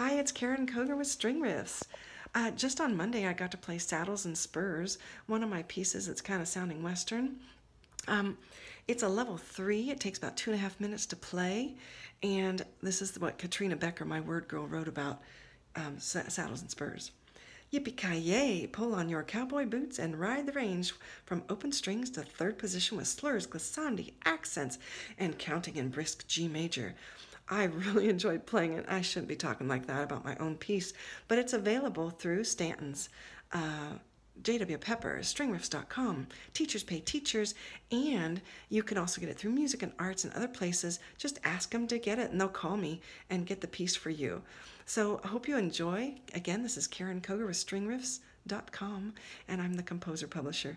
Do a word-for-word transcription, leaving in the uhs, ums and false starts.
Hi, it's Karen Koger with String Riffs. Uh, just on Monday, I got to play Saddles and Spurs, one of my pieces that's kind of sounding Western. Um, it's a level three. It takes about two and a half minutes to play. And this is what Katrina Becker, my word girl, wrote about um, Saddles and Spurs. Yippee-ki-yay, pull on your cowboy boots and ride the range from open strings to third position with slurs, glissandi, accents, and counting in brisk G major. I really enjoyed playing it. I shouldn't be talking like that about my own piece, but it's available through Stanton's, uh, J W Pepper, String Riffs dot com. Teachers pay teachers, and you can also get it through Music and Arts and other places. Just ask them to get it, and they'll call me and get the piece for you. So I hope you enjoy. Again, this is Karen Koger with String Riffs dot com, and I'm the composer-publisher.